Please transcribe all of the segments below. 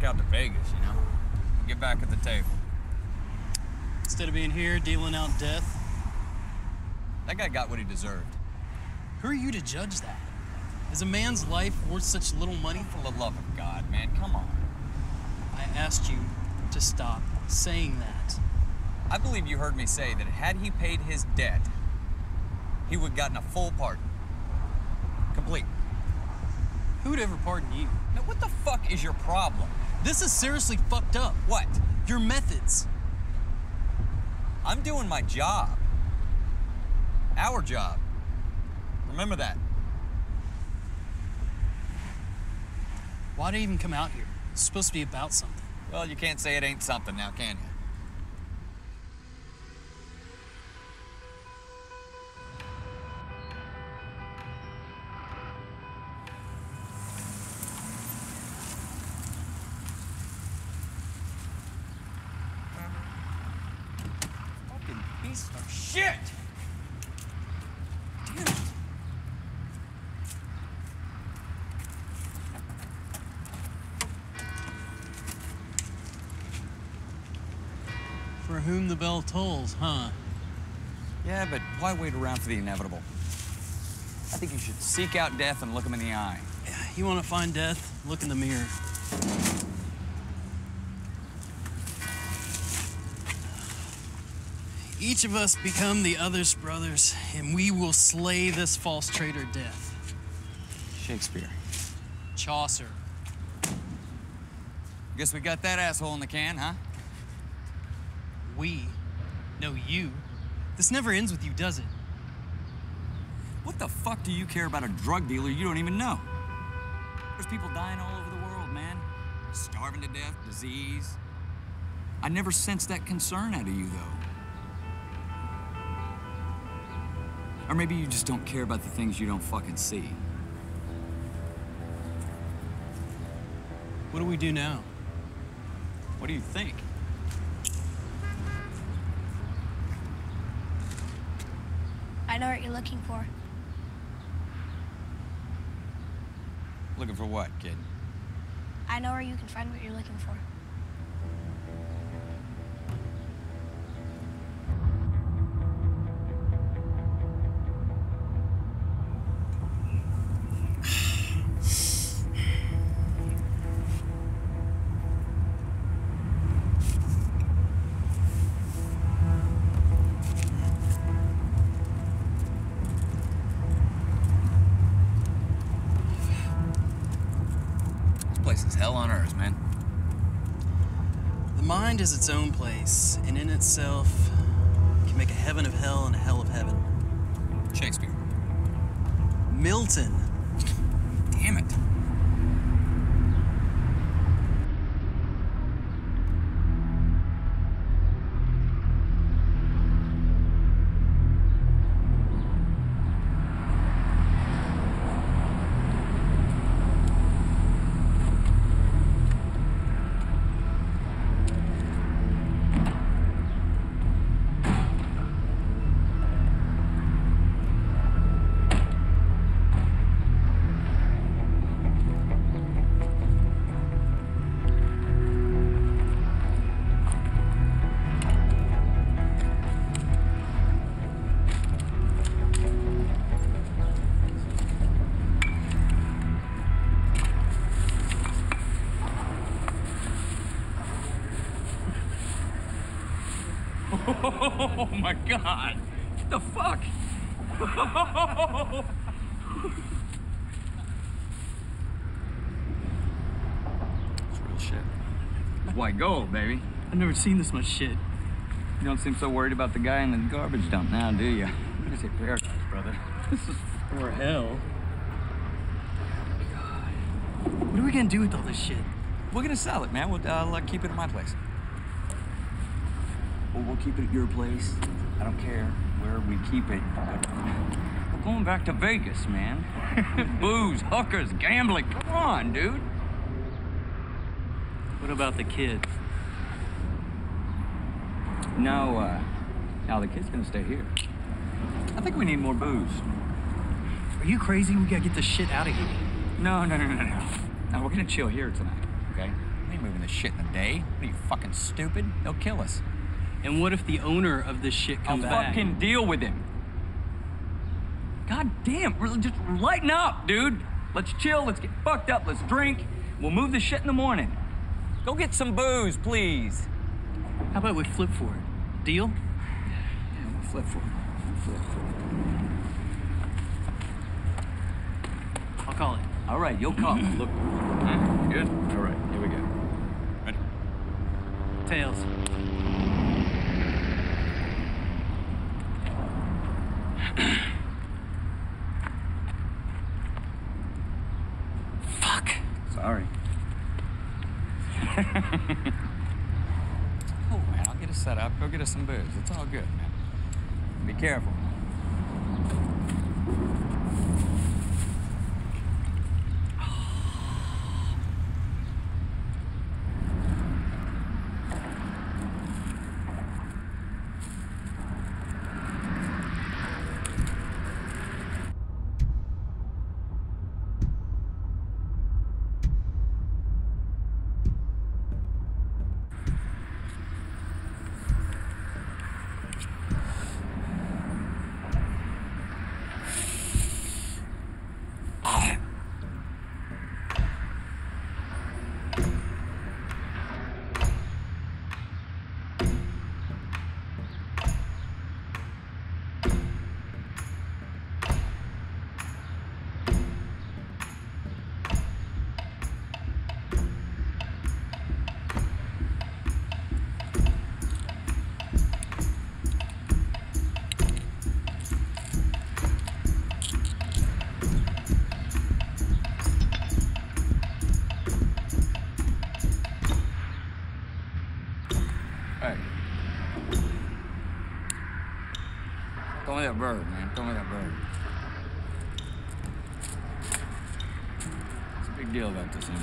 back out to Vegas, you know? Get back at the table. Instead of being here, dealing out death. That guy got what he deserved. Who are you to judge that? Is a man's life worth such little money? For the love of God, man, come on. I asked you to stop saying that. I believe you heard me say that had he paid his debt, he would have gotten a full pardon. Complete. Who would ever pardon you? Now, what the fuck is your problem? This is seriously fucked up. What? Your methods. I'm doing my job. Our job. Remember that. Why'd I even come out here? It's supposed to be about something. Well, you can't say it ain't something now, can you? Fucking piece of shit! Damn it. For whom the bell tolls, huh? Yeah, but why wait around for the inevitable? I think you should seek out death and look him in the eye. Yeah, you want to find death? Look in the mirror. Each of us become the other's brothers, and we will slay this false traitor death. Shakespeare. Chaucer. Guess we got that asshole in the can, huh? We know you. This never ends with you, does it? What the fuck do you care about a drug dealer you don't even know? There's people dying all over the world, man. Starving to death, disease. I never sensed that concern out of you, though. Or maybe you just don't care about the things you don't fucking see. What do we do now? What do you think? I know what you're looking for. Looking for what, kid? I know where you can find what you're looking for. Hell on earth, man. The mind is its own place, and in itself can make a heaven of hell and a hell of heaven. Shakespeare. Milton. Damn it. Oh my God! What the fuck? It's real shit. It's white gold, baby. I've never seen this much shit. You don't seem so worried about the guy in the garbage dump now, do you? This is paradise, brother. This is for hell. God. What are we gonna do with all this shit? We're gonna sell it, man. We'll keep it at my place. We'll keep it at your place. I don't care where we keep it. We're going back to Vegas, man. Booze, hookers, gambling. Come on, dude. What about the kid? No, no, the kid's gonna stay here. I think we need more booze. Are you crazy? We gotta get this shit out of here. No, no, no, no, no. No, we're gonna chill here tonight, okay? We ain't moving this shit in a day. What are you, fucking stupid? They'll kill us. And what if the owner of this shit comes back? I'll fucking deal with him. God damn, just lighten up, dude. Let's chill, let's get fucked up, let's drink. We'll move this shit in the morning. Go get some booze, please. How about we flip for it? Deal? Yeah, we'll flip for it. I'll call it. All right, you'll call. Look. Good? All right, here we go. Ready? Tails. Fuck. Sorry. Cool, man. I'll get us set up. Go get us some booze. It's all good, man. Be careful. Throw me that bird, man. Throw me that bird. It's a big deal about this thing.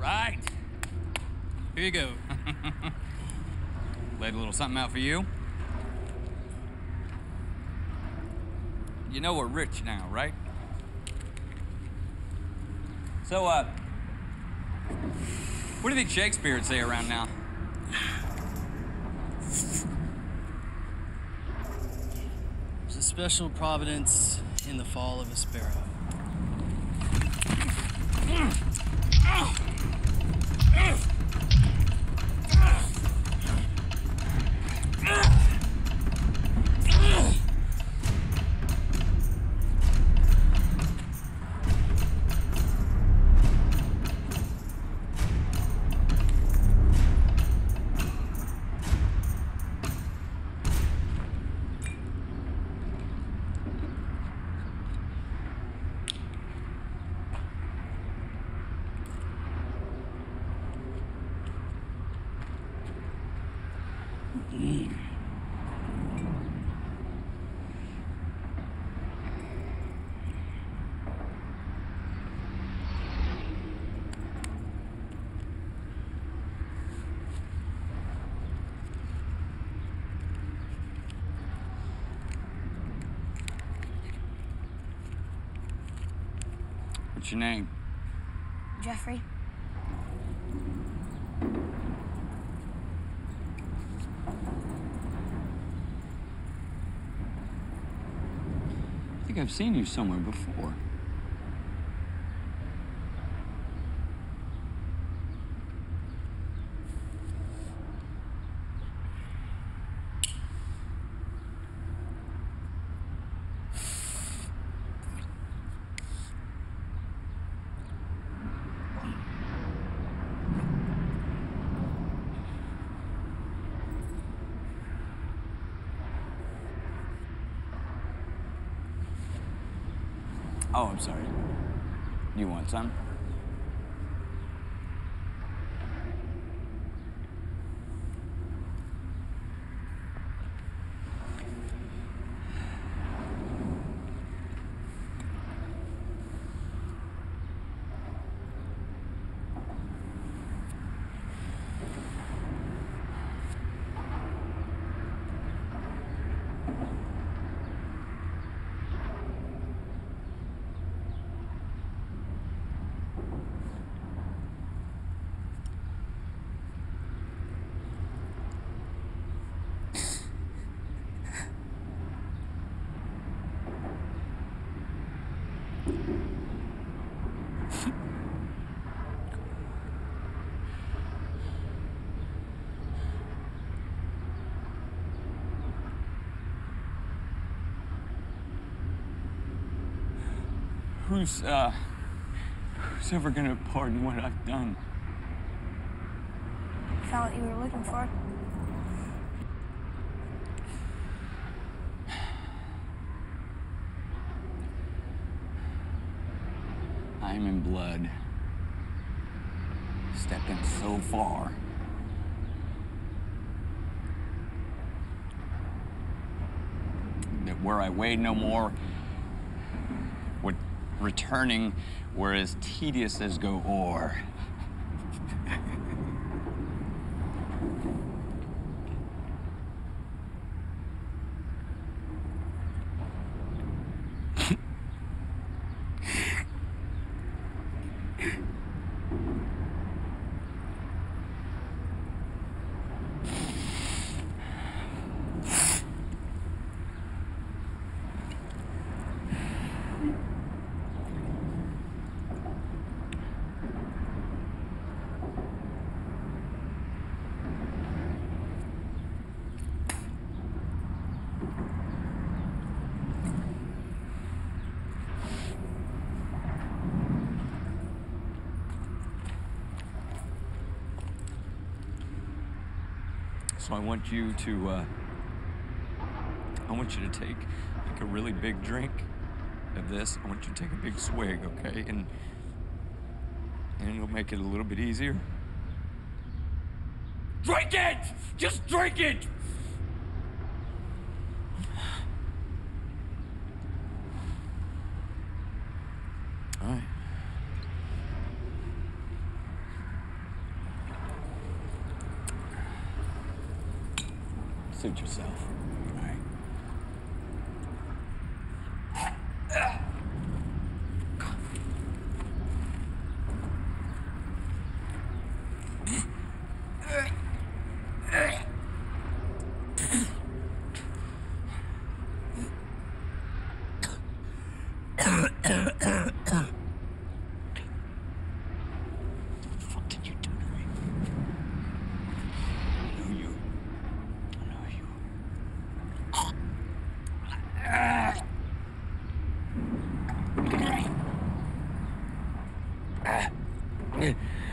Right. Here you go. Laid a little something out for you. You know we're rich now, right? So, what do you think Shakespeare would say around now? There's a special providence in the fall of a sparrow. What's your name? Jeffrey. I think I've seen you somewhere before. Oh, I'm sorry. You want some? Who's ever gonna pardon what I've done? Is that what you were looking for? I am in blood. Stepping so far. That were I weighed no more, returning were as tedious as go o'er. So I want you to, take like a really big drink of this. I want you to take a big swig, okay? And it'll make it a little bit easier. Drink it! Just drink it! All right. Suit yourself. All right. What did you do to me? I know you. Yeah.